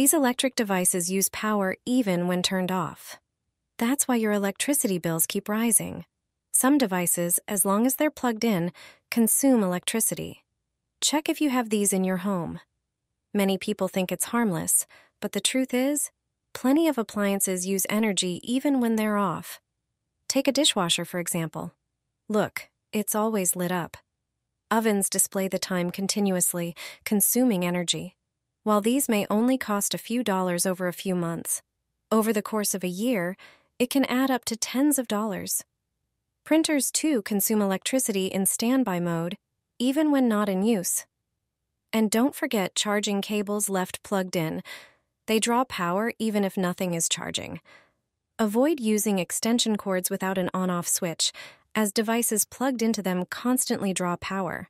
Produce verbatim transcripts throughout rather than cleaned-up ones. These electric devices use power even when turned off. That's why your electricity bills keep rising. Some devices, as long as they're plugged in, consume electricity. Check if you have these in your home. Many people think it's harmless, but the truth is, plenty of appliances use energy even when they're off. Take a dishwasher, for example. Look, it's always lit up. Ovens display the time continuously, consuming energy. While these may only cost a few dollars over a few months, over the course of a year, it can add up to tens of dollars. Printers, too, consume electricity in standby mode, even when not in use. And don't forget charging cables left plugged in. They draw power even if nothing is charging. Avoid using extension cords without an on-off switch, as devices plugged into them constantly draw power.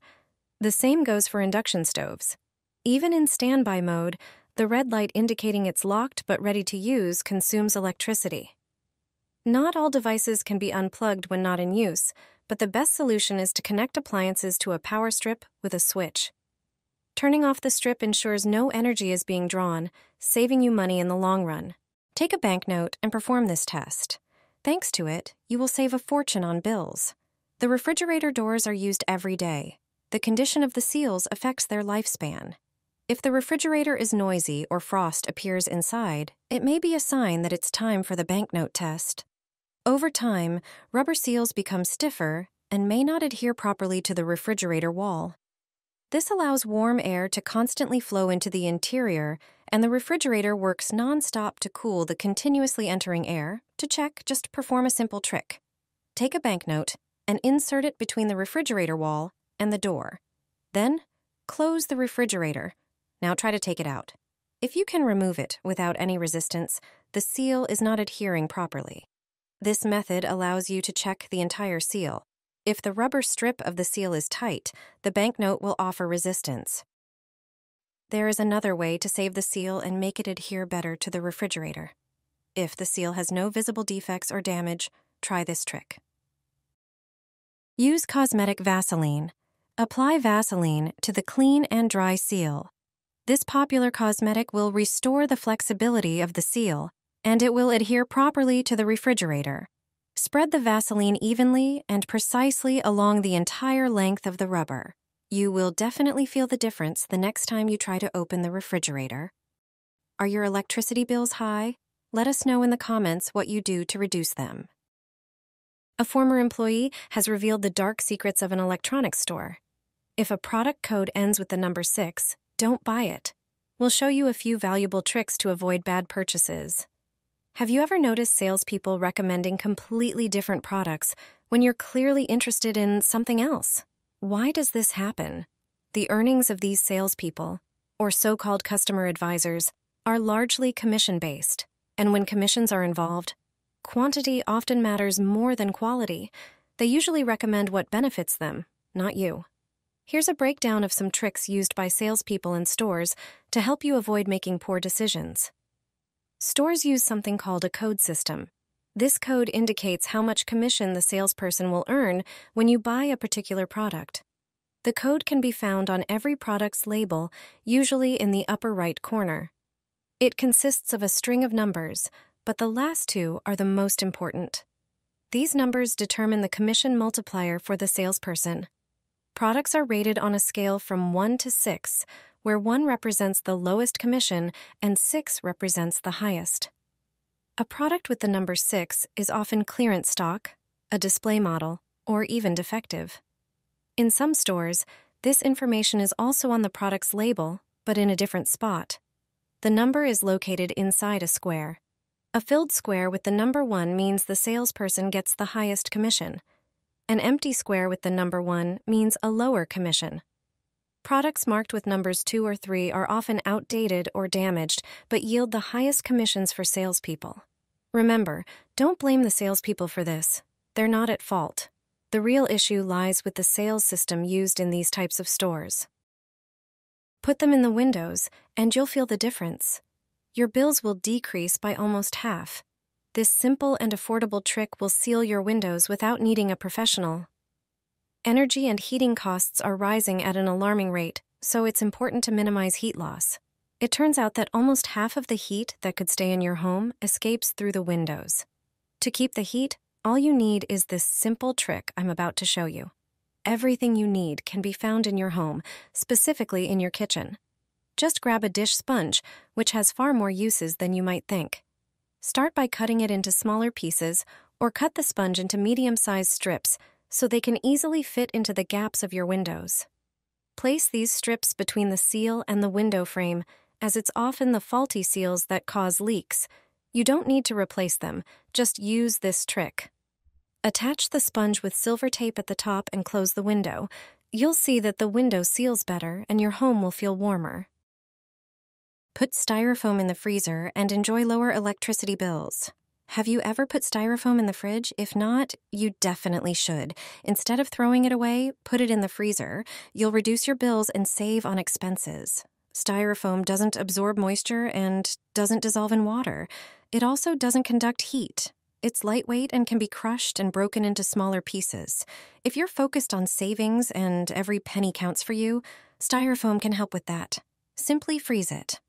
The same goes for induction stoves. Even in standby mode, the red light indicating it's locked but ready to use consumes electricity. Not all devices can be unplugged when not in use, but the best solution is to connect appliances to a power strip with a switch. Turning off the strip ensures no energy is being drawn, saving you money in the long run. Take a banknote and perform this test. Thanks to it, you will save a fortune on bills. The refrigerator doors are used every day. The condition of the seals affects their lifespan. If the refrigerator is noisy or frost appears inside, it may be a sign that it's time for the banknote test. Over time, rubber seals become stiffer and may not adhere properly to the refrigerator wall. This allows warm air to constantly flow into the interior, and the refrigerator works non-stop to cool the continuously entering air. To check, just perform a simple trick. Take a banknote and insert it between the refrigerator wall and the door. Then, close the refrigerator. Now try to take it out. If you can remove it without any resistance, the seal is not adhering properly. This method allows you to check the entire seal. If the rubber strip of the seal is tight, the banknote will offer resistance. There is another way to save the seal and make it adhere better to the refrigerator. If the seal has no visible defects or damage, try this trick. Use cosmetic Vaseline. Apply Vaseline to the clean and dry seal. This popular cosmetic will restore the flexibility of the seal, and it will adhere properly to the refrigerator. Spread the Vaseline evenly and precisely along the entire length of the rubber. You will definitely feel the difference the next time you try to open the refrigerator. Are your electricity bills high? Let us know in the comments what you do to reduce them. A former employee has revealed the dark secrets of an electronics store. If a product code ends with the number six, don't buy it. We'll show you a few valuable tricks to avoid bad purchases. Have you ever noticed salespeople recommending completely different products when you're clearly interested in something else? Why does this happen? The earnings of these salespeople, or so-called customer advisors, are largely commission-based, and when commissions are involved, quantity often matters more than quality. They usually recommend what benefits them, not you. Here's a breakdown of some tricks used by salespeople in stores to help you avoid making poor decisions. Stores use something called a code system. This code indicates how much commission the salesperson will earn when you buy a particular product. The code can be found on every product's label, usually in the upper right corner. It consists of a string of numbers, but the last two are the most important. These numbers determine the commission multiplier for the salesperson. Products are rated on a scale from one to six, where one represents the lowest commission and six represents the highest. A product with the number six is often clearance stock, a display model, or even defective. In some stores, this information is also on the product's label, but in a different spot. The number is located inside a square. A filled square with the number one means the salesperson gets the highest commission. An empty square with the number one means a lower commission. Products marked with numbers two or three are often outdated or damaged, but yield the highest commissions for salespeople. Remember, don't blame the salespeople for this. They're not at fault. The real issue lies with the sales system used in these types of stores. Put them in the windows, and you'll feel the difference. Your bills will decrease by almost half. This simple and affordable trick will seal your windows without needing a professional. Energy and heating costs are rising at an alarming rate, so it's important to minimize heat loss. It turns out that almost half of the heat that could stay in your home escapes through the windows. To keep the heat, all you need is this simple trick I'm about to show you. Everything you need can be found in your home, specifically in your kitchen. Just grab a dish sponge, which has far more uses than you might think. Start by cutting it into smaller pieces, or cut the sponge into medium-sized strips so they can easily fit into the gaps of your windows. Place these strips between the seal and the window frame, as it's often the faulty seals that cause leaks. You don't need to replace them, just use this trick. Attach the sponge with silver tape at the top and close the window. You'll see that the window seals better and your home will feel warmer. Put styrofoam in the freezer and enjoy lower electricity bills. Have you ever put styrofoam in the fridge? If not, you definitely should. Instead of throwing it away, put it in the freezer. You'll reduce your bills and save on expenses. Styrofoam doesn't absorb moisture and doesn't dissolve in water. It also doesn't conduct heat. It's lightweight and can be crushed and broken into smaller pieces. If you're focused on savings and every penny counts for you, styrofoam can help with that. Simply freeze it.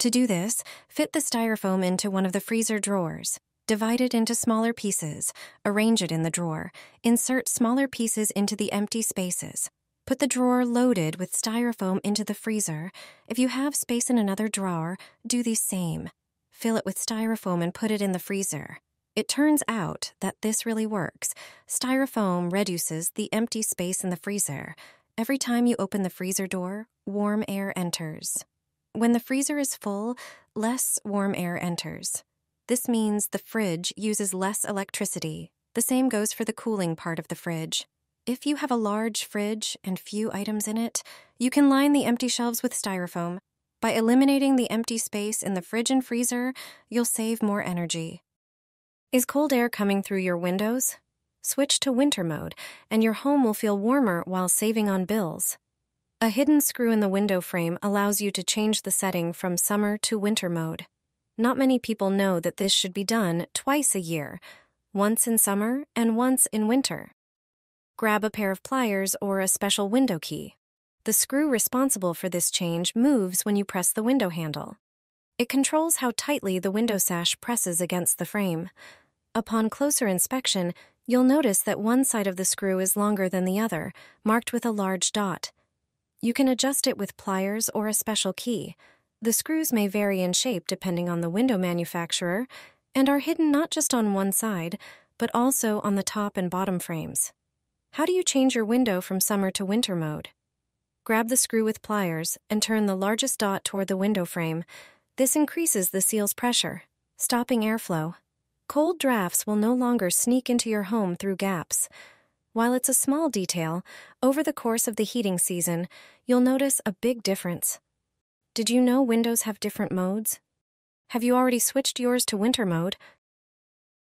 To do this, fit the styrofoam into one of the freezer drawers. Divide it into smaller pieces. Arrange it in the drawer. Insert smaller pieces into the empty spaces. Put the drawer loaded with styrofoam into the freezer. If you have space in another drawer, do the same. Fill it with styrofoam and put it in the freezer. It turns out that this really works. Styrofoam reduces the empty space in the freezer. Every time you open the freezer door, warm air enters. When the freezer is full, less warm air enters. This means the fridge uses less electricity. The same goes for the cooling part of the fridge. If you have a large fridge and few items in it, you can line the empty shelves with styrofoam. By eliminating the empty space in the fridge and freezer, you'll save more energy. Is cold air coming through your windows? Switch to winter mode, and your home will feel warmer while saving on bills. A hidden screw in the window frame allows you to change the setting from summer to winter mode. Not many people know that this should be done twice a year, once in summer and once in winter. Grab a pair of pliers or a special window key. The screw responsible for this change moves when you press the window handle. It controls how tightly the window sash presses against the frame. Upon closer inspection, you'll notice that one side of the screw is longer than the other, marked with a large dot. You can adjust it with pliers or a special key. The screws may vary in shape depending on the window manufacturer and are hidden not just on one side, but also on the top and bottom frames. How do you change your window from summer to winter mode? Grab the screw with pliers and turn the largest dot toward the window frame. This increases the seal's pressure, stopping airflow. Cold drafts will no longer sneak into your home through gaps. While it's a small detail, over the course of the heating season, you'll notice a big difference. Did you know windows have different modes? Have you already switched yours to winter mode?